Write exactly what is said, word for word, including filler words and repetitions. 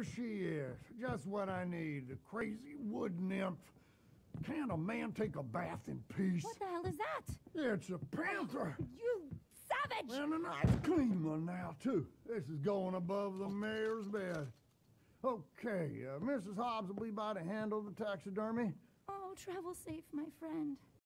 There she is, just what I need, the crazy wood nymph. Can't a man take a bath in peace? What the hell is that? It's a panther. You savage! And a nice clean one now, too. This is going above the mayor's bed. Okay, uh, Missus Hobbs will be by to handle the taxidermy. Oh, travel safe, my friend.